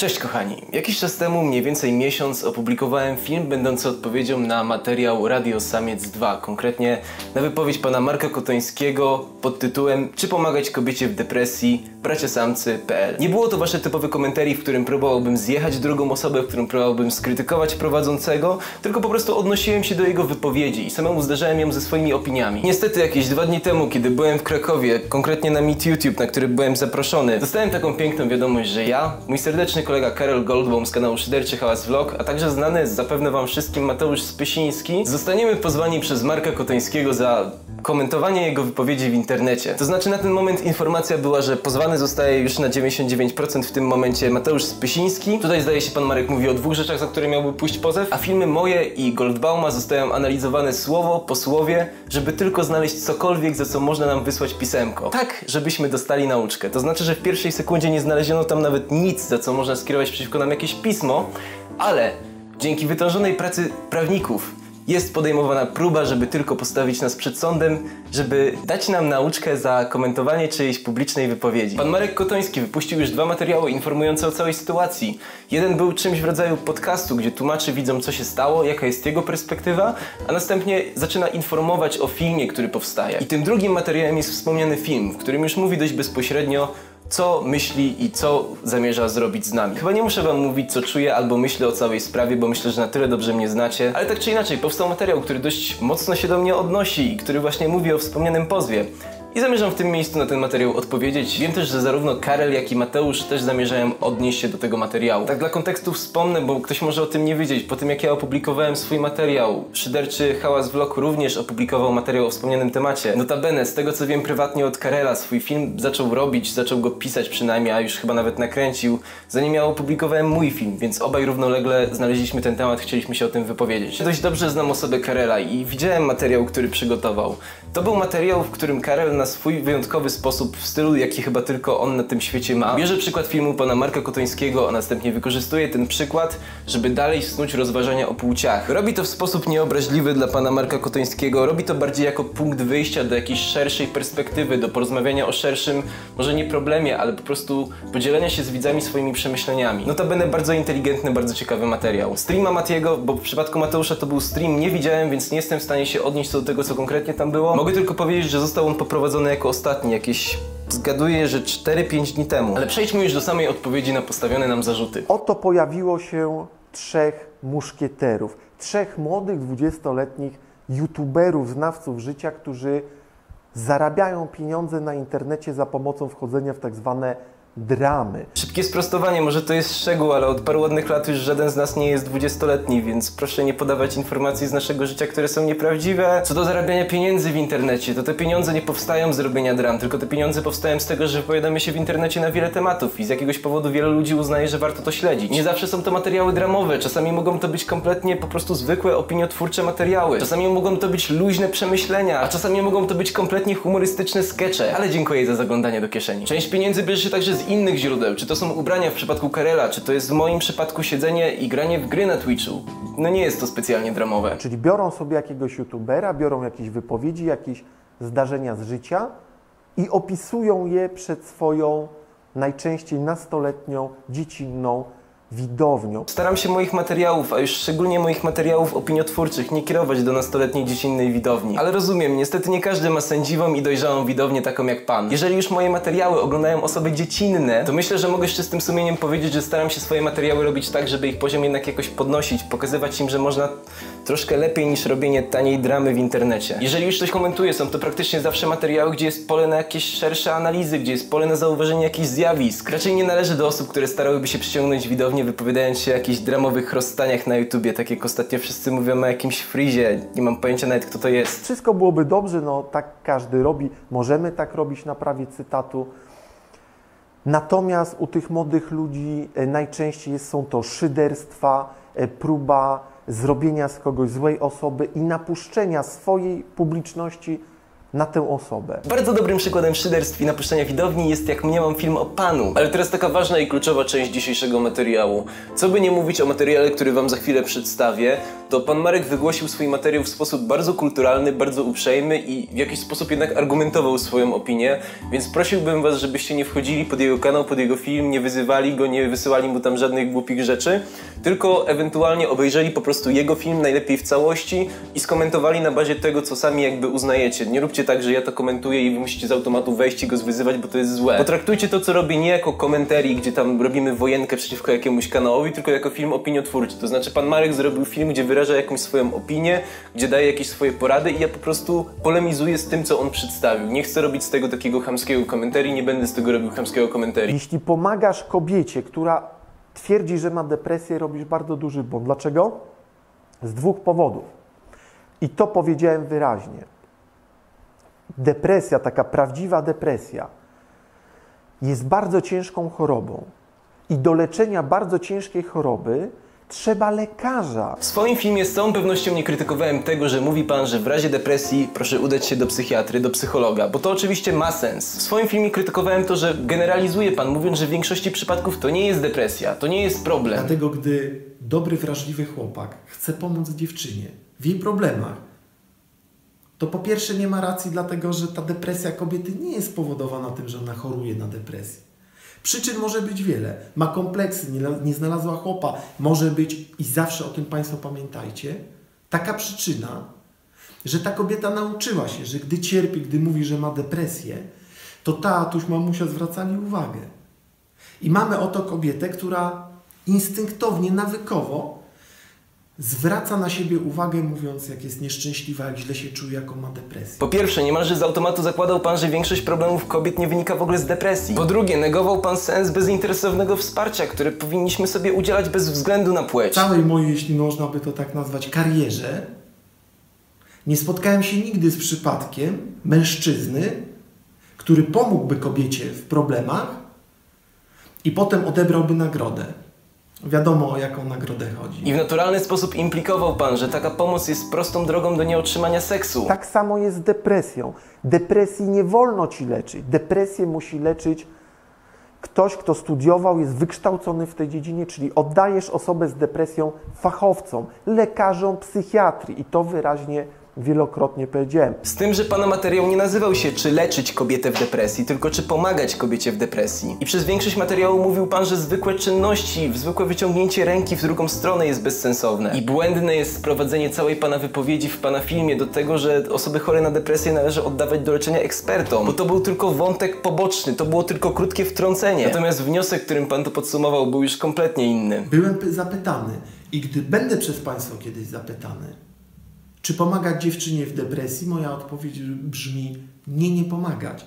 Cześć kochani! Jakiś czas temu, mniej więcej miesiąc, opublikowałem film będący odpowiedzią na materiał Radio Samiec 2, konkretnie na wypowiedź pana Marka Kotońskiego pod tytułem "Czy pomagać kobiecie w depresji? braciasamcy.pl". Nie było to wasze typowe komentarii, w którym próbowałbym zjechać drugą osobę, w którym próbowałbym skrytykować prowadzącego, tylko po prostu odnosiłem się do jego wypowiedzi i samemu zderzałem ją ze swoimi opiniami. Niestety jakieś 2 dni temu, kiedy byłem w Krakowie, konkretnie na Meet YouTube, na który byłem zaproszony, dostałem taką piękną wiadomość, że ja, mój serdeczny kolega Karel Goldbaum z kanału Szyderczy Hałas Vlog, a także znany zapewne wam wszystkim Mateusz Spysiński, zostaniemy pozwani przez Marka Kotońskiego za komentowanie jego wypowiedzi w internecie. To znaczy na ten moment informacja była, że pozwany zostaje już na 99% w tym momencie Mateusz Spysiński. Tutaj zdaje się pan Marek mówi o 2 rzeczach, za które miałby pójść pozew, a filmy moje i Goldbauma zostają analizowane słowo po słowie, żeby tylko znaleźć cokolwiek, za co można nam wysłać pisemko. Tak, żebyśmy dostali nauczkę. To znaczy, że w pierwszej sekundzie nie znaleziono tam nawet nic, za co można skierować przeciwko nam jakieś pismo, ale dzięki wytężonej pracy prawników jest podejmowana próba, żeby tylko postawić nas przed sądem, żeby dać nam nauczkę za komentowanie czyjejś publicznej wypowiedzi. Pan Marek Kotoński wypuścił już 2 materiały informujące o całej sytuacji. Jeden był czymś w rodzaju podcastu, gdzie tłumaczy widzom, co się stało, jaka jest jego perspektywa, a następnie zaczyna informować o filmie, który powstaje. I tym drugim materiałem jest wspomniany film, w którym już mówi dość bezpośrednio, co myśli i co zamierza zrobić z nami. Chyba nie muszę wam mówić, co czuję albo myślę o całej sprawie, bo myślę, że na tyle dobrze mnie znacie, ale tak czy inaczej powstał materiał, który dość mocno się do mnie odnosi i który właśnie mówi o wspomnianym pozwie. I zamierzam w tym miejscu na ten materiał odpowiedzieć. Wiem też, że zarówno Karel, jak i Mateusz też zamierzają odnieść się do tego materiału. Tak dla kontekstu wspomnę, bo ktoś może o tym nie wiedzieć. Po tym, jak ja opublikowałem swój materiał, Szyderczy Hałas Vlog również opublikował materiał o wspomnianym temacie. Notabene, z tego co wiem prywatnie od Karela, swój film zaczął robić, zaczął go pisać przynajmniej, a już chyba nawet nakręcił, zanim ja opublikowałem mój film, więc obaj równolegle znaleźliśmy ten temat, chcieliśmy się o tym wypowiedzieć. Dość dobrze znam osobę Karela i widziałem materiał, który przygotował. To był materiał, w którym Karel na swój wyjątkowy sposób, w stylu, jaki chyba tylko on na tym świecie ma, bierze przykład filmu pana Marka Kotońskiego, a następnie wykorzystuje ten przykład, żeby dalej snuć rozważania o płciach. Robi to w sposób nieobraźliwy dla pana Marka Kotońskiego, robi to bardziej jako punkt wyjścia do jakiejś szerszej perspektywy, do porozmawiania o szerszym, może nie problemie, ale po prostu podzielenia się z widzami swoimi przemyśleniami. Notabene bardzo inteligentny, bardzo ciekawy materiał. Streama Matiego, bo w przypadku Mateusza to był stream, nie widziałem, więc nie jestem w stanie się odnieść do tego, co konkretnie tam było. Mogę tylko powiedzieć, że został on poprowadzony jako ostatni, jakieś, zgaduję, że 4-5 dni temu. Ale przejdźmy już do samej odpowiedzi na postawione nam zarzuty. Oto pojawiło się 3 muszkieterów. 3 młodych, 20-letnich youtuberów, znawców życia, którzy zarabiają pieniądze na internecie za pomocą wchodzenia w tak zwane dramy. Szybkie sprostowanie, może to jest szczegół, ale od paru ładnych lat już żaden z nas nie jest 20-letni, więc proszę nie podawać informacji z naszego życia, które są nieprawdziwe. Co do zarabiania pieniędzy w internecie, to te pieniądze nie powstają z robienia dram, tylko te pieniądze powstają z tego, że wypowiadamy się w internecie na wiele tematów i z jakiegoś powodu wielu ludzi uznaje, że warto to śledzić. Nie zawsze są to materiały dramowe, czasami mogą to być kompletnie po prostu zwykłe opiniotwórcze materiały, czasami mogą to być luźne przemyślenia, a czasami mogą to być kompletnie humorystyczne skecze. Ale dziękuję za zaglądanie do kieszeni. Część pieniędzy bierze się także z innych źródeł, czy to są ubrania w przypadku Karela, czy to jest w moim przypadku siedzenie i granie w gry na Twitchu. No nie jest to specjalnie dramowe. Czyli biorą sobie jakiegoś youtubera, biorą jakieś wypowiedzi, jakieś zdarzenia z życia i opisują je przed swoją najczęściej nastoletnią, dziecinną widownią. Staram się moich materiałów, a już szczególnie moich materiałów opiniotwórczych, nie kierować do nastoletniej, dziecinnej widowni. Ale rozumiem, niestety nie każdy ma sędziwą i dojrzałą widownię taką jak pan. Jeżeli już moje materiały oglądają osoby dziecinne, to myślę, że mogę z czystym sumieniem powiedzieć, że staram się swoje materiały robić tak, żeby ich poziom jednak jakoś podnosić, pokazywać im, że można troszkę lepiej niż robienie taniej dramy w internecie. Jeżeli już coś komentuję, są to praktycznie zawsze materiały, gdzie jest pole na jakieś szersze analizy, gdzie jest pole na zauważenie jakichś zjawisk. Raczej nie należy do osób, które starałyby się przyciągnąć widownię, wypowiadając się o jakichś dramowych rozstaniach na YouTubie, tak jak ostatnio wszyscy mówią o jakimś frizie, nie mam pojęcia nawet, kto to jest. Wszystko byłoby dobrze, no tak każdy robi, możemy tak robić na prawie cytatu. Natomiast u tych młodych ludzi najczęściej są to szyderstwa, próba zrobienia z kogoś złej osoby i napuszczenia swojej publiczności na tę osobę. Bardzo dobrym przykładem szyderstw i napuszczania widowni jest, jak mniemam, film o Panu. Ale teraz taka ważna i kluczowa część dzisiejszego materiału. Co by nie mówić o materiale, który wam za chwilę przedstawię, to pan Marek wygłosił swój materiał w sposób bardzo kulturalny, bardzo uprzejmy i w jakiś sposób jednak argumentował swoją opinię, więc prosiłbym was, żebyście nie wchodzili pod jego kanał, pod jego film, nie wyzywali go, nie wysyłali mu tam żadnych głupich rzeczy, tylko ewentualnie obejrzeli po prostu jego film, najlepiej w całości, i skomentowali na bazie tego, co sami jakby uznajecie. Nie róbcie tak, że ja to komentuję i wy musicie z automatu wejść i go zwyzywać, bo to jest złe. Potraktujcie to, co robię, nie jako komentarii, gdzie tam robimy wojenkę przeciwko jakiemuś kanałowi, tylko jako film opiniotwórczy. To znaczy pan Marek zrobił film, gdzie wyraża jakąś swoją opinię, gdzie daje jakieś swoje porady i ja po prostu polemizuję z tym, co on przedstawił. Nie chcę robić z tego takiego chamskiego komentarii, nie będę z tego robił chamskiego komentarii. Jeśli pomagasz kobiecie, która twierdzi, że ma depresję, robisz bardzo duży błąd. Dlaczego? Z dwóch powodów. I to powiedziałem wyraźnie. Depresja, taka prawdziwa depresja, jest bardzo ciężką chorobą i do leczenia bardzo ciężkiej choroby trzeba lekarza. W swoim filmie z całą pewnością nie krytykowałem tego, że mówi pan, że w razie depresji proszę udać się do psychiatry, do psychologa, bo to oczywiście ma sens. W swoim filmie krytykowałem to, że generalizuje pan, mówiąc, że w większości przypadków to nie jest depresja, to nie jest problem. Dlatego gdy dobry, wrażliwy chłopak chce pomóc dziewczynie w jej problemach, to po pierwsze nie ma racji, dlatego że ta depresja kobiety nie jest spowodowana tym, że ona choruje na depresję. Przyczyn może być wiele. Ma kompleksy, nie znalazła chłopa. Może być, i zawsze o tym Państwo pamiętajcie, taka przyczyna, że ta kobieta nauczyła się, że gdy cierpi, gdy mówi, że ma depresję, to tatuś, mamusia zwracali uwagę. I mamy oto kobietę, która instynktownie, nawykowo zwraca na siebie uwagę, mówiąc, jak jest nieszczęśliwa, jak źle się czuje, jaką ma depresję. Po pierwsze, niemalże z automatu zakładał pan, że większość problemów kobiet nie wynika w ogóle z depresji. Po drugie, negował pan sens bezinteresownego wsparcia, które powinniśmy sobie udzielać bez względu na płeć. W całej mojej, jeśli można by to tak nazwać, karierze nie spotkałem się nigdy z przypadkiem mężczyzny, który pomógłby kobiecie w problemach i potem odebrałby nagrodę. Wiadomo, o jaką nagrodę chodzi. I w naturalny sposób implikował pan, że taka pomoc jest prostą drogą do nieotrzymania seksu. Tak samo jest z depresją. Depresji nie wolno ci leczyć. Depresję musi leczyć ktoś, kto studiował, jest wykształcony w tej dziedzinie, czyli oddajesz osobę z depresją fachowcom, lekarzom, psychiatrii. I to wyraźnie wielokrotnie powiedziałem. Z tym, że pana materiał nie nazywał się czy leczyć kobietę w depresji, tylko czy pomagać kobiecie w depresji. I przez większość materiału mówił pan, że zwykłe czynności, zwykłe wyciągnięcie ręki w drugą stronę jest bezsensowne. I błędne jest sprowadzenie całej pana wypowiedzi w pana filmie do tego, że osoby chore na depresję należy oddawać do leczenia ekspertom. Bo to był tylko wątek poboczny, to było tylko krótkie wtrącenie. Natomiast wniosek, którym pan to podsumował, był już kompletnie inny. Byłem zapytany i gdy będę przez państwa kiedyś zapytany, czy pomagać dziewczynie w depresji? Moja odpowiedź brzmi: nie, nie pomagać.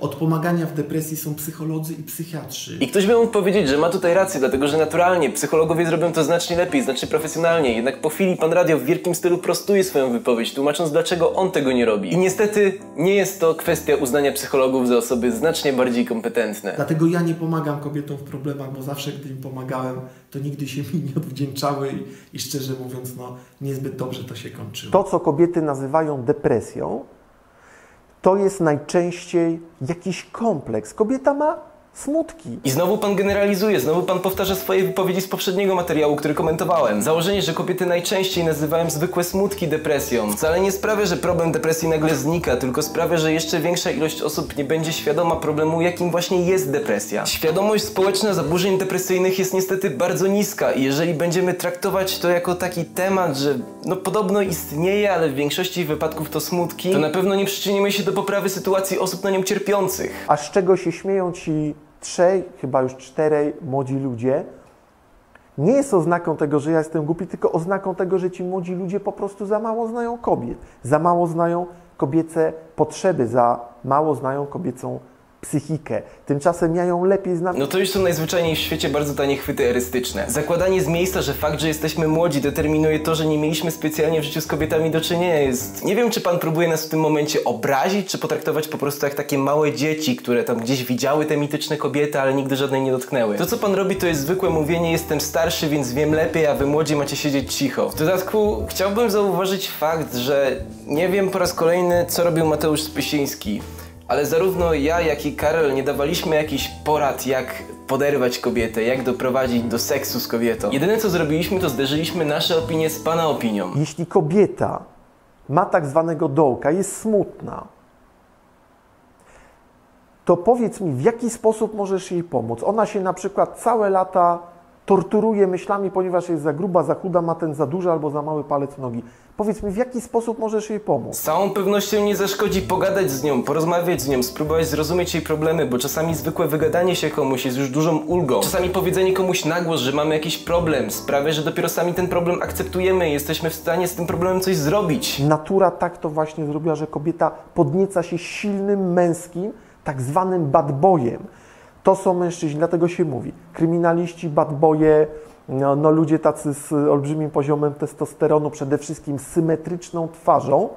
Od pomagania w depresji są psycholodzy i psychiatrzy. I ktoś by mógł powiedzieć, że ma tutaj rację, dlatego że naturalnie psychologowie zrobią to znacznie lepiej, znacznie profesjonalnie. Jednak po chwili pan radio w wielkim stylu prostuje swoją wypowiedź, tłumacząc, dlaczego on tego nie robi. I niestety nie jest to kwestia uznania psychologów za osoby znacznie bardziej kompetentne. Dlatego ja nie pomagam kobietom w problemach, bo zawsze, gdy im pomagałem, to nigdy się mi nie odwdzięczały i szczerze mówiąc, no, niezbyt dobrze to się kończyło. To, co kobiety nazywają depresją, to jest najczęściej jakiś kompleks. Kobieta ma smutki. I znowu pan generalizuje, znowu pan powtarza swoje wypowiedzi z poprzedniego materiału, który komentowałem. Założenie, że kobiety najczęściej nazywają zwykłe smutki depresją, wcale nie sprawia, że problem depresji nagle znika, tylko sprawia, że jeszcze większa ilość osób nie będzie świadoma problemu, jakim właśnie jest depresja. Świadomość społeczna zaburzeń depresyjnych jest niestety bardzo niska i jeżeli będziemy traktować to jako taki temat, że no podobno istnieje, ale w większości wypadków to smutki, to na pewno nie przyczynimy się do poprawy sytuacji osób na nią cierpiących. A z czego się śmieją ci trzej, chyba już czterej młodzi ludzie, nie jest oznaką tego, że ja jestem głupi, tylko oznaką tego, że ci młodzi ludzie po prostu za mało znają kobiet, za mało znają kobiece potrzeby, za mało znają kobiecą psychikę. Tymczasem ja ją lepiej znam. No to już są najzwyczajniej w świecie bardzo tanie chwyty erystyczne. Zakładanie z miejsca, że fakt, że jesteśmy młodzi, determinuje to, że nie mieliśmy specjalnie w życiu z kobietami do czynienia, jest... Nie wiem, czy pan próbuje nas w tym momencie obrazić, czy potraktować po prostu jak takie małe dzieci, które tam gdzieś widziały te mityczne kobiety, ale nigdy żadnej nie dotknęły. To, co pan robi, to jest zwykłe mówienie: jestem starszy, więc wiem lepiej, a wy młodzi macie siedzieć cicho. W dodatku chciałbym zauważyć fakt, że nie wiem po raz kolejny, co robił Mateusz Spysiński. Ale zarówno ja, jak i Karel nie dawaliśmy jakichś porad, jak poderwać kobietę, jak doprowadzić do seksu z kobietą. Jedyne, co zrobiliśmy, to zderzyliśmy nasze opinie z pana opinią. Jeśli kobieta ma tak zwanego dołka, jest smutna, to powiedz mi, w jaki sposób możesz jej pomóc. Ona się na przykład całe lata torturuje myślami, ponieważ jest za gruba, za chuda, ma ten za duży albo za mały palec nogi. Powiedz mi, w jaki sposób możesz jej pomóc? Z całą pewnością nie zaszkodzi pogadać z nią, porozmawiać z nią, spróbować zrozumieć jej problemy, bo czasami zwykłe wygadanie się komuś jest już dużą ulgą. Czasami powiedzenie komuś na głos, że mamy jakiś problem, sprawia, że dopiero sami ten problem akceptujemy i jesteśmy w stanie z tym problemem coś zrobić. Natura tak to właśnie zrobiła, że kobieta podnieca się silnym męskim, tak zwanym bad boyem. To są mężczyźni, dlatego się mówi. Kryminaliści, bad boye, no ludzie tacy z olbrzymim poziomem testosteronu, przede wszystkim z symetryczną twarzą.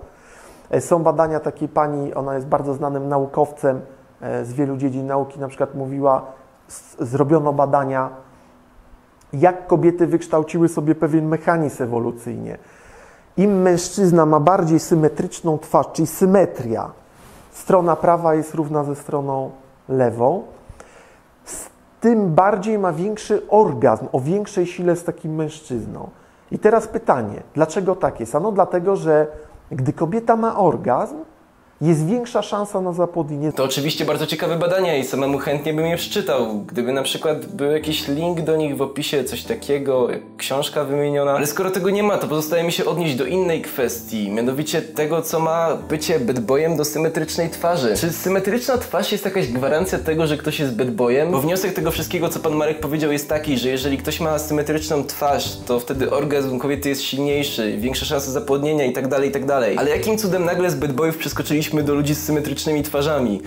Są badania takiej pani, ona jest bardzo znanym naukowcem z wielu dziedzin nauki, na przykład mówiła, zrobiono badania, jak kobiety wykształciły sobie pewien mechanizm ewolucyjnie. Im mężczyzna ma bardziej symetryczną twarz, czyli symetria, strona prawa jest równa ze stroną lewą, tym bardziej ma większy orgazm, o większej sile z takim mężczyzną. I teraz pytanie, dlaczego tak jest? Ano dlatego, że gdy kobieta ma orgazm, jest większa szansa na zapłodnienie. To oczywiście bardzo ciekawe badania i samemu chętnie bym je przeczytał. Gdyby na przykład był jakiś link do nich w opisie, coś takiego, jak książka wymieniona. Ale skoro tego nie ma, to pozostaje mi się odnieść do innej kwestii, mianowicie tego, co ma bycie bad boyem do symetrycznej twarzy. Czy symetryczna twarz jest jakaś gwarancja tego, że ktoś jest bad boyem? Bo wniosek tego wszystkiego, co pan Marek powiedział, jest taki, że jeżeli ktoś ma symetryczną twarz, to wtedy orgazm kobiety jest silniejszy, większa szansa zapłodnienia i tak dalej, i tak dalej. Ale jakim cudem nagle z bad boyów przeskoczyliśmy do ludzi z symetrycznymi twarzami?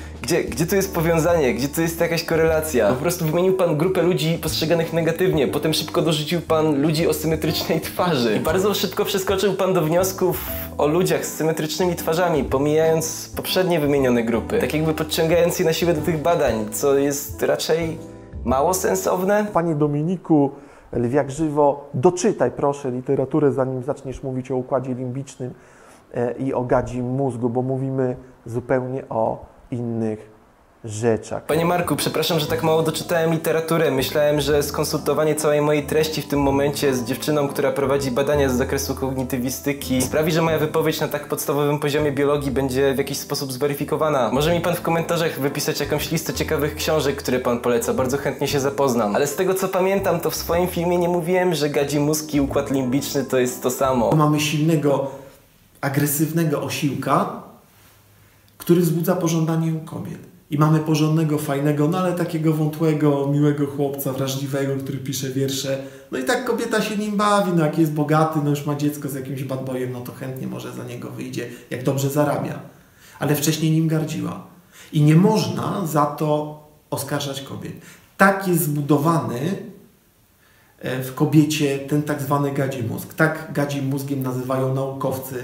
Gdzie tu jest powiązanie? Gdzie tu jest jakaś korelacja? Po prostu wymienił pan grupę ludzi postrzeganych negatywnie, potem szybko dorzucił pan ludzi o symetrycznej twarzy. I bardzo szybko przeskoczył pan do wniosków o ludziach z symetrycznymi twarzami, pomijając poprzednie wymienione grupy. Tak jakby podciągając je na siłę do tych badań, co jest raczej mało sensowne. Panie Dominiku Lwiak-Żywo, doczytaj proszę literaturę, zanim zaczniesz mówić o układzie limbicznym i o gadzim mózgu, bo mówimy zupełnie o innych rzeczach. Panie Marku, przepraszam, że tak mało doczytałem literaturę. Myślałem, że skonsultowanie całej mojej treści w tym momencie z dziewczyną, która prowadzi badania z zakresu kognitywistyki, sprawi, że moja wypowiedź na tak podstawowym poziomie biologii będzie w jakiś sposób zweryfikowana. Może mi pan w komentarzach wypisać jakąś listę ciekawych książek, które pan poleca. Bardzo chętnie się zapoznam. Ale z tego, co pamiętam, to w swoim filmie nie mówiłem, że gadzi mózg i układ limbiczny to jest to samo. Mamy silnego, agresywnego osiłka, który wzbudza pożądanie u kobiet. I mamy porządnego, fajnego, no ale takiego wątłego, miłego chłopca, wrażliwego, który pisze wiersze. No i tak kobieta się nim bawi, no jak jest bogaty, no już ma dziecko z jakimś bad boyem, no to chętnie może za niego wyjdzie, jak dobrze zarabia. Ale wcześniej nim gardziła. I nie można za to oskarżać kobiet. Tak jest zbudowany w kobiecie ten tak zwany gadzi mózg. Tak gadzim mózgiem nazywają naukowcy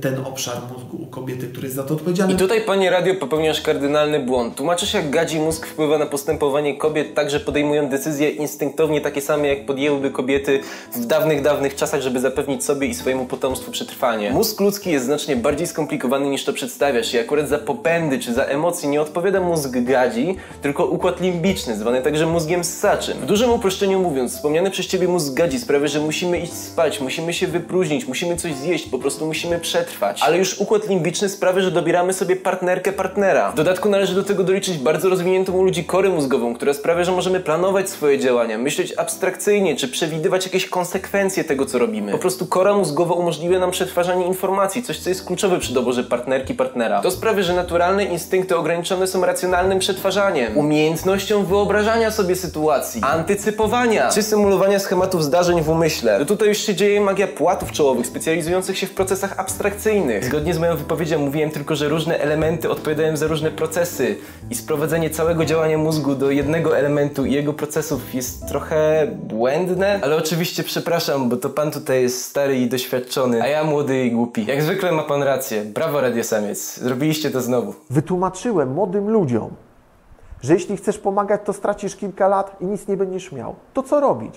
ten obszar mózgu u kobiety, który jest za to odpowiedzialny. I tutaj, panie radio, popełniasz kardynalny błąd. Tłumaczysz, jak gadzi mózg wpływa na postępowanie kobiet tak, że podejmują decyzje instynktownie takie same, jak podjęłyby kobiety w dawnych, dawnych czasach, żeby zapewnić sobie i swojemu potomstwu przetrwanie. Mózg ludzki jest znacznie bardziej skomplikowany niż to przedstawiasz i akurat za popędy czy za emocje nie odpowiada mózg gadzi, tylko układ limbiczny, zwany także mózgiem ssaczym. W dużym uproszczeniu mówiąc, wspomniany przez ciebie mózg gadzi sprawia, że musimy iść spać, musimy się wypróżnić, musimy coś zjeść, po prostu musimy przetrwać. Ale już układ limbiczny sprawia, że dobieramy sobie partnerkę, partnera. W dodatku należy do tego doliczyć bardzo rozwiniętą u ludzi korę mózgową, która sprawia, że możemy planować swoje działania, myśleć abstrakcyjnie, czy przewidywać jakieś konsekwencje tego, co robimy. Po prostu kora mózgowa umożliwia nam przetwarzanie informacji, coś, co jest kluczowe przy doborze partnerki, partnera. To sprawia, że naturalne instynkty ograniczone są racjonalnym przetwarzaniem, umiejętnością wyobrażania sobie sytuacji, antycypowania, czy symulowania schematów zdarzeń w umyśle. No tutaj już się dzieje magia płatów czołowych, specjalizujących się w procesach abstrakcyjnych. abstrakcyjnych. Zgodnie z moją wypowiedzią mówiłem tylko, że różne elementy odpowiadają za różne procesy i sprowadzenie całego działania mózgu do jednego elementu i jego procesów jest trochę błędne. Ale oczywiście przepraszam, bo to pan tutaj jest stary i doświadczony, a ja młody i głupi. Jak zwykle ma pan rację. Brawo, Radio Samiec. Zrobiliście to znowu. Wytłumaczyłem młodym ludziom, że jeśli chcesz pomagać, to stracisz kilka lat i nic nie będziesz miał. To co robić?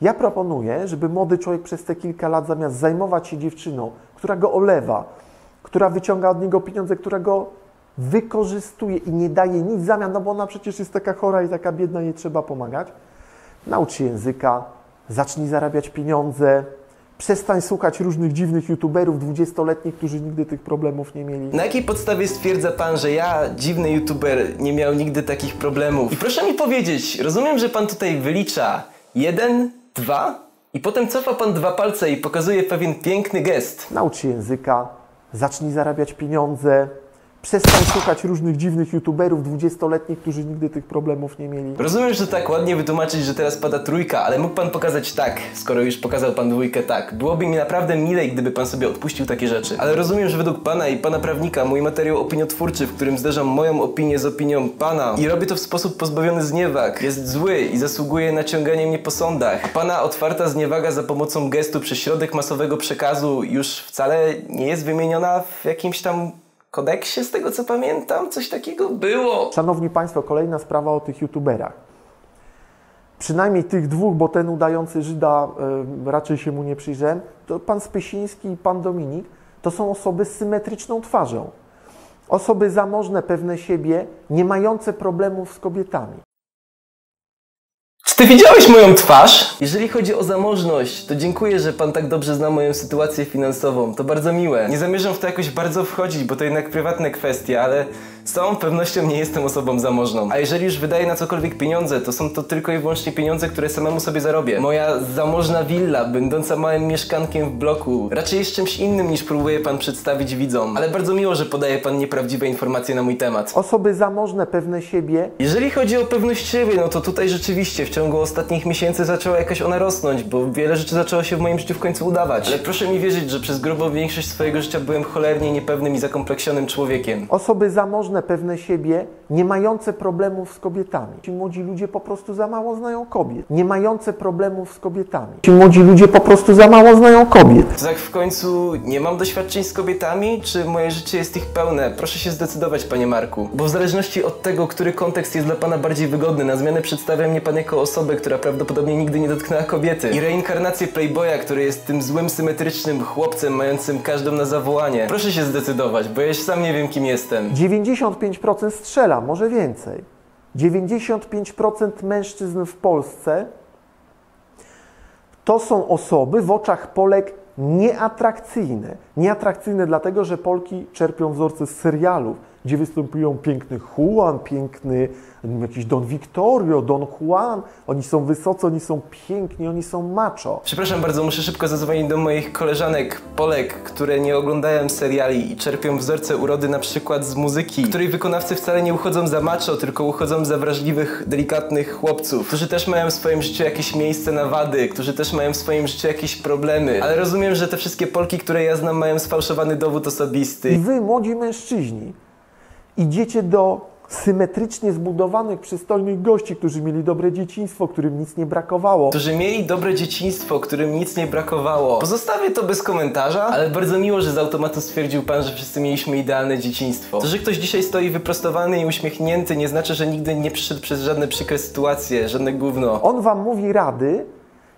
Ja proponuję, żeby młody człowiek przez te kilka lat zamiast zajmować się dziewczyną, która go olewa, która wyciąga od niego pieniądze, która go wykorzystuje i nie daje nic w zamian, no bo ona przecież jest taka chora i taka biedna, jej trzeba pomagać. Naucz się języka, zacznij zarabiać pieniądze, przestań słuchać różnych dziwnych youtuberów 20-letnich, którzy nigdy tych problemów nie mieli. Na jakiej podstawie stwierdza pan, że ja, dziwny youtuber, nie miał nigdy takich problemów? I proszę mi powiedzieć, rozumiem, że pan tutaj wylicza 1, 2 i potem cofa pan 2 palce i pokazuje pewien piękny gest. Naucz się języka, zacznij zarabiać pieniądze, przestań słuchać różnych dziwnych youtuberów 20-letnich, którzy nigdy tych problemów nie mieli. Rozumiem, że tak ładnie wytłumaczyć, że teraz pada trójka, ale mógł pan pokazać tak, skoro już pokazał pan dwójkę tak. Byłoby mi naprawdę milej, gdyby pan sobie odpuścił takie rzeczy. Ale rozumiem, że według pana i pana prawnika mój materiał opiniotwórczy, w którym zderzam moją opinię z opinią pana i robię to w sposób pozbawiony zniewag, jest zły i zasługuje na ciąganie mnie po sądach. A pana otwarta zniewaga za pomocą gestu przez środek masowego przekazu już wcale nie jest wymieniona w jakimś tam kodeksie, z tego co pamiętam, coś takiego było. Szanowni Państwo, kolejna sprawa o tych youtuberach. Przynajmniej tych dwóch, bo ten udający Żyda raczej się mu nie przyjrzałem. To pan Spysiński i pan Dominik to są osoby z symetryczną twarzą. Osoby zamożne, pewne siebie, nie mające problemów z kobietami. Ty widziałeś moją twarz? Jeżeli chodzi o zamożność, to dziękuję, że pan tak dobrze zna moją sytuację finansową. To bardzo miłe. Nie zamierzam w to jakoś bardzo wchodzić, bo to jednak prywatne kwestie, ale z całą pewnością nie jestem osobą zamożną. A jeżeli już wydaję na cokolwiek pieniądze, to są to tylko i wyłącznie pieniądze, które samemu sobie zarobię. Moja zamożna willa, będąca małym mieszkankiem w bloku, raczej jest czymś innym niż próbuje pan przedstawić widzom. Ale bardzo miło, że podaje pan nieprawdziwe informacje na mój temat. Osoby zamożne, pewne siebie. Jeżeli chodzi o pewność siebie, no to tutaj rzeczywiście w ciągu ostatnich miesięcy zaczęła jakaś ona rosnąć, bo wiele rzeczy zaczęło się w moim życiu w końcu udawać. Ale proszę mi wierzyć, że przez grubą większość swojego życia byłem cholernie niepewnym i zakompleksionym człowiekiem. Osoby zamożne, pewne siebie, nie mające problemów z kobietami. Ci młodzi ludzie po prostu za mało znają kobiet. Nie mające problemów z kobietami. Ci młodzi ludzie po prostu za mało znają kobiet. To tak w końcu nie mam doświadczeń z kobietami, czy moje życie jest ich pełne? Proszę się zdecydować, panie Marku. Bo w zależności od tego, który kontekst jest dla pana bardziej wygodny, na zmianę przedstawia mnie pan jako osobę, która prawdopodobnie nigdy nie dotknęła kobiety. I reinkarnację Playboya, który jest tym złym, symetrycznym chłopcem mającym każdą na zawołanie. Proszę się zdecydować, bo ja już sam nie wiem, kim jestem. 95% strzela, może więcej. 95% mężczyzn w Polsce to są osoby w oczach Polek nieatrakcyjne. Nieatrakcyjne dlatego, że Polki czerpią wzorce z serialów, gdzie występują piękny Juan, piękny jakiś Don Victorio, Don Juan. Oni są wysocy, oni są piękni, oni są macho. Przepraszam bardzo, muszę szybko zadzwonić do moich koleżanek Polek, które nie oglądają seriali i czerpią wzorce urody na przykład z muzyki, której wykonawcy wcale nie uchodzą za macho, tylko uchodzą za wrażliwych, delikatnych chłopców, którzy też mają w swoim życiu jakieś miejsce na wady, którzy też mają w swoim życiu jakieś problemy. Ale rozumiem, że te wszystkie Polki, które ja znam, mają sfałszowany dowód osobisty. I wy, młodzi mężczyźni, idziecie do symetrycznie zbudowanych, przystojnych gości, którzy mieli dobre dzieciństwo, którym nic nie brakowało. Pozostawię to bez komentarza, ale bardzo miło, że z automatu stwierdził pan, że wszyscy mieliśmy idealne dzieciństwo. To, że ktoś dzisiaj stoi wyprostowany i uśmiechnięty, nie znaczy, że nigdy nie przyszedł przez żadne przykre sytuacje, żadne gówno. On wam mówi rady,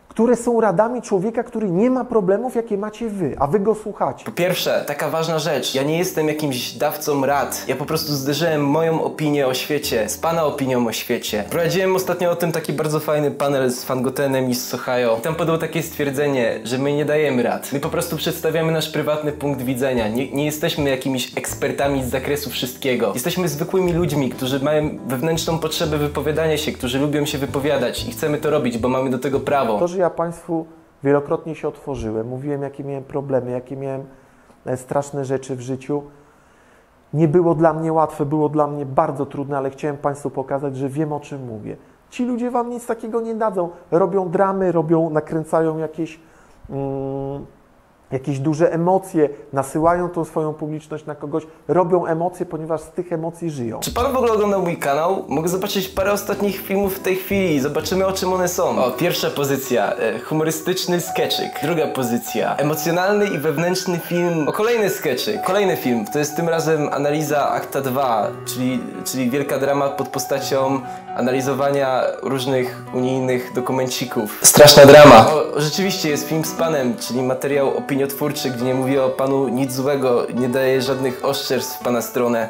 które są radami człowieka, który nie ma problemów, jakie macie wy, a wy go słuchacie. Po pierwsze, taka ważna rzecz. Ja nie jestem jakimś dawcą rad. Ja po prostu zderzyłem moją opinię o świecie z pana opinią o świecie. Prowadziłem ostatnio o tym taki bardzo fajny panel z Fangotenem i z Sochayo. I tam padło takie stwierdzenie, że my nie dajemy rad. My po prostu przedstawiamy nasz prywatny punkt widzenia. Nie jesteśmy jakimiś ekspertami z zakresu wszystkiego. Jesteśmy zwykłymi ludźmi, którzy mają wewnętrzną potrzebę wypowiadania się, którzy lubią się wypowiadać i chcemy to robić, bo mamy do tego prawo. Ja Państwu wielokrotnie się otworzyłem, mówiłem, jakie miałem problemy, jakie miałem straszne rzeczy w życiu. Nie było dla mnie łatwe, było dla mnie bardzo trudne, ale chciałem Państwu pokazać, że wiem, o czym mówię. Ci ludzie Wam nic takiego nie dadzą. Robią dramy, nakręcają jakieś jakieś duże emocje, nasyłają tą swoją publiczność na kogoś, robią emocje, ponieważ z tych emocji żyją. Czy pan w ogóle oglądał mój kanał? Mogę zobaczyć parę ostatnich filmów w tej chwili. Zobaczymy, o czym one są. O, pierwsza pozycja, humorystyczny skeczyk. Druga pozycja, emocjonalny i wewnętrzny film. O, kolejny skeczyk, kolejny film. To jest tym razem analiza ACTA 2, czyli wielka drama pod postacią analizowania różnych unijnych dokumencików. Straszna drama. O, rzeczywiście jest film z panem, czyli materiał opiniotwórczy, gdzie nie mówię o panu nic złego, nie daję żadnych oszczerstw w pana stronę,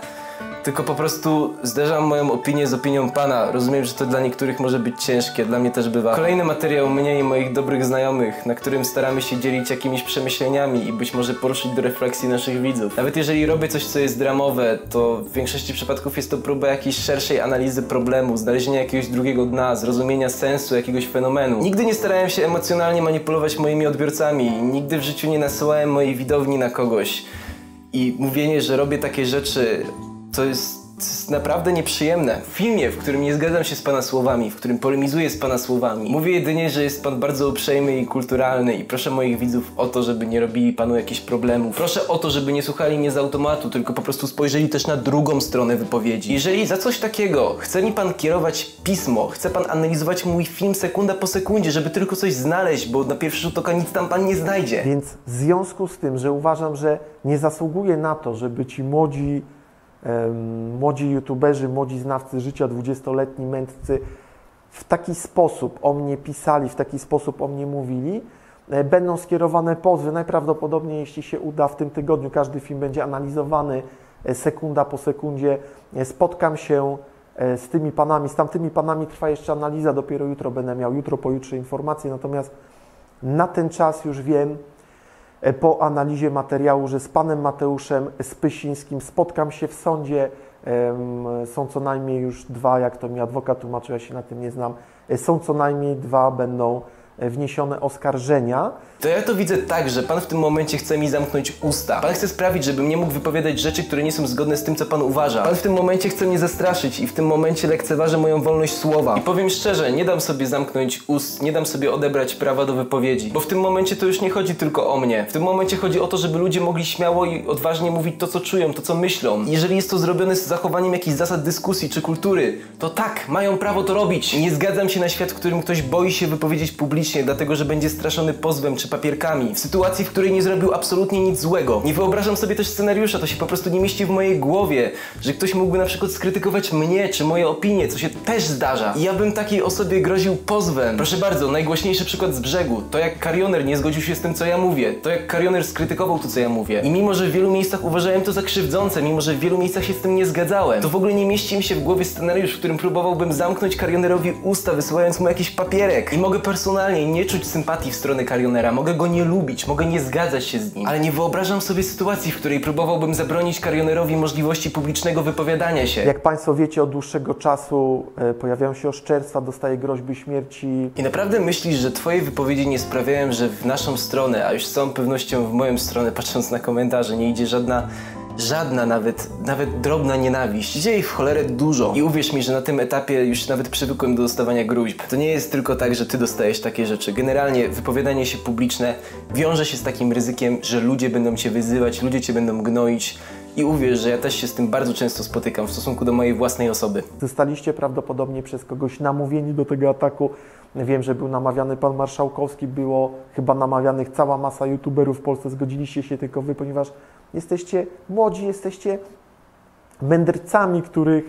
tylko po prostu zderzam moją opinię z opinią pana. Rozumiem, że to dla niektórych może być ciężkie, dla mnie też bywa. Kolejny materiał mnie i moich dobrych znajomych, na którym staramy się dzielić jakimiś przemyśleniami i być może poruszyć do refleksji naszych widzów. Nawet jeżeli robię coś, co jest dramowe, to w większości przypadków jest to próba jakiejś szerszej analizy problemu, znalezienia jakiegoś drugiego dna, zrozumienia sensu jakiegoś fenomenu. Nigdy nie starałem się emocjonalnie manipulować moimi odbiorcami, nigdy w życiu nie nasyłałem mojej widowni na kogoś. I mówienie, że robię takie rzeczy, to jest naprawdę nieprzyjemne. W filmie, w którym nie zgadzam się z pana słowami, w którym polemizuję z pana słowami, mówię jedynie, że jest pan bardzo uprzejmy i kulturalny i proszę moich widzów o to, żeby nie robili panu jakichś problemów. Proszę o to, żeby nie słuchali mnie z automatu, tylko po prostu spojrzeli też na drugą stronę wypowiedzi. Jeżeli za coś takiego chce mi pan kierować pismo, chce pan analizować mój film sekunda po sekundzie, żeby tylko coś znaleźć, bo na pierwszy rzut oka nic tam pan nie znajdzie. Więc w związku z tym, że uważam, że nie zasługuje na to, żeby ci młodzi youtuberzy, młodzi znawcy życia, 20-letni mędrcy w taki sposób o mnie pisali, w taki sposób o mnie mówili, będą skierowane pozwy. Najprawdopodobniej, jeśli się uda, w tym tygodniu każdy film będzie analizowany sekunda po sekundzie. Spotkam się z tymi panami, z tamtymi panami, trwa jeszcze analiza, dopiero jutro będę miał, jutro, pojutrze informacje, natomiast na ten czas już wiem, po analizie materiału, że z panem Mateuszem Spysińskim spotkam się w sądzie. Są co najmniej już dwa, jak to mi adwokat tłumaczył, ja się na tym nie znam, są co najmniej dwa, będą wniesione oskarżenia. To ja to widzę tak, że pan w tym momencie chce mi zamknąć usta. Pan chce sprawić, żebym nie mógł wypowiadać rzeczy, które nie są zgodne z tym, co pan uważa. Pan w tym momencie chce mnie zastraszyć i w tym momencie lekceważy moją wolność słowa. I powiem szczerze, nie dam sobie zamknąć ust, nie dam sobie odebrać prawa do wypowiedzi. Bo w tym momencie to już nie chodzi tylko o mnie. W tym momencie chodzi o to, żeby ludzie mogli śmiało i odważnie mówić to, co czują, to, co myślą. Jeżeli jest to zrobione z zachowaniem jakichś zasad dyskusji czy kultury, to tak, mają prawo to robić. Nie zgadzam się na świat, w którym ktoś boi się wypowiedzieć publicznie, dlatego że będzie straszony pozwem czy papierkami, w sytuacji, w której nie zrobił absolutnie nic złego. Nie wyobrażam sobie też scenariusza, to się po prostu nie mieści w mojej głowie, że ktoś mógłby na przykład skrytykować mnie czy moje opinie, co się też zdarza. I ja bym takiej osobie groził pozwem. Proszę bardzo, najgłośniejszy przykład z brzegu, to jak karioner nie zgodził się z tym, co ja mówię, to jak karioner skrytykował to, co ja mówię. I mimo, że w wielu miejscach uważałem to za krzywdzące, mimo, że w wielu miejscach się z tym nie zgadzałem, to w ogóle nie mieści mi się w głowie scenariusz, w którym próbowałbym zamknąć karionerowi usta, wysyłając mu jakiś papierek. I mogę personalnie nie czuć sympatii w stronę karionera, mogę go nie lubić, mogę nie zgadzać się z nim, ale nie wyobrażam sobie sytuacji, w której próbowałbym zabronić karionerowi możliwości publicznego wypowiadania się. Jak państwo wiecie, od dłuższego czasu pojawiają się oszczerstwa, dostaję groźby śmierci. I naprawdę myślisz, że twoje wypowiedzi nie sprawiają, że w naszą stronę, a już z całą pewnością w moją stronę, patrząc na komentarze, nie idzie żadna nawet drobna nienawiść. Dzieje ich w cholerę dużo. I uwierz mi, że na tym etapie już nawet przywykłem do dostawania gruźb. To nie jest tylko tak, że ty dostajesz takie rzeczy. Generalnie wypowiadanie się publiczne wiąże się z takim ryzykiem, że ludzie będą cię wyzywać, ludzie cię będą gnoić. I uwierz, że ja też się z tym bardzo często spotykam w stosunku do mojej własnej osoby. Zostaliście prawdopodobnie przez kogoś namówieni do tego ataku. Wiem, że był namawiany pan Marszałkowski, było chyba namawianych cała masa youtuberów w Polsce. Zgodziliście się tylko wy, ponieważ jesteście młodzi, jesteście mędrcami, których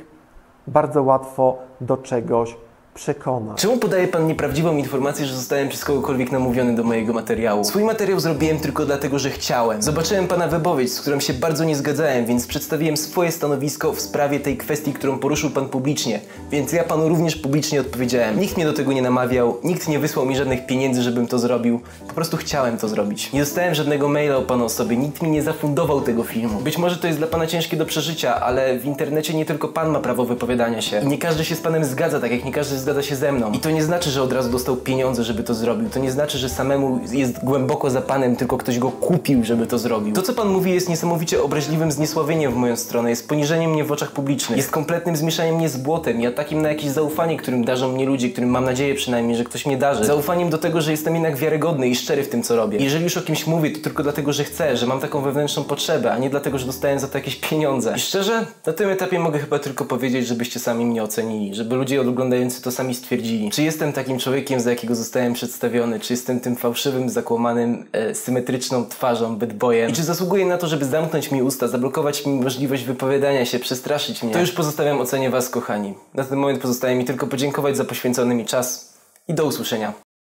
bardzo łatwo do czegoś przekonać. Czemu podaje pan nieprawdziwą informację, że zostałem przez kogokolwiek namówiony do mojego materiału? Swój materiał zrobiłem tylko dlatego, że chciałem. Zobaczyłem pana wypowiedź, z którą się bardzo nie zgadzałem, więc przedstawiłem swoje stanowisko w sprawie tej kwestii, którą poruszył pan publicznie. Więc ja panu również publicznie odpowiedziałem. Nikt mnie do tego nie namawiał, nikt nie wysłał mi żadnych pieniędzy, żebym to zrobił. Po prostu chciałem to zrobić. Nie dostałem żadnego maila o pana osobie, nikt mi nie zafundował tego filmu. Być może to jest dla pana ciężkie do przeżycia, ale w internecie nie tylko pan ma prawo wypowiadania się. I nie każdy się z panem zgadza, tak jak nie każdy zgadza się ze mną. I to nie znaczy, że od razu dostał pieniądze, żeby to zrobił. To nie znaczy, że samemu jest głęboko za Panem, tylko ktoś go kupił, żeby to zrobił. To, co Pan mówi, jest niesamowicie obraźliwym zniesławieniem w moją stronę, jest poniżeniem mnie w oczach publicznych, jest kompletnym zmieszaniem mnie z błotem i atakiem na jakieś zaufanie, którym darzą mnie ludzie, którym mam nadzieję przynajmniej, że ktoś mnie darzy. Zaufaniem do tego, że jestem jednak wiarygodny i szczery w tym, co robię. Jeżeli już o kimś mówię, to tylko dlatego, że chcę, że mam taką wewnętrzną potrzebę, a nie dlatego, że dostałem za to jakieś pieniądze. I szczerze, na tym etapie mogę chyba tylko powiedzieć, żebyście sami mnie ocenili, żeby ludzie oglądający to sami stwierdzili, czy jestem takim człowiekiem, za jakiego zostałem przedstawiony, czy jestem tym fałszywym, zakłamanym, symetryczną twarzą, bad boyem i czy zasługuję na to, żeby zamknąć mi usta, zablokować mi możliwość wypowiadania się, przestraszyć mnie. To już pozostawiam ocenie Was, kochani. Na ten moment pozostaje mi tylko podziękować za poświęcony mi czas i do usłyszenia.